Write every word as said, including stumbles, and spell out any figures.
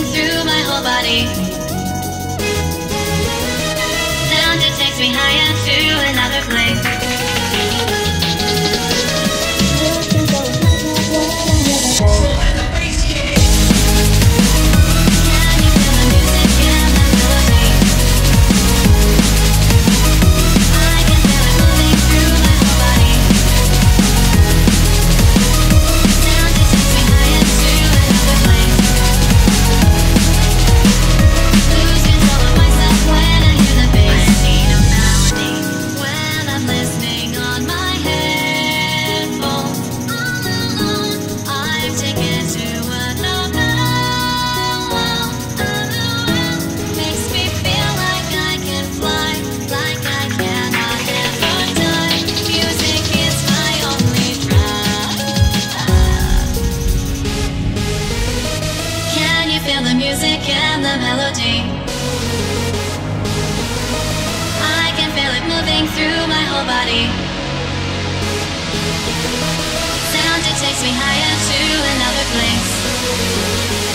running through my whole body. Sound, it takes me higher to another place. Feel the music and the melody. I can feel it moving through my whole body. Sound, it takes me higher to another place.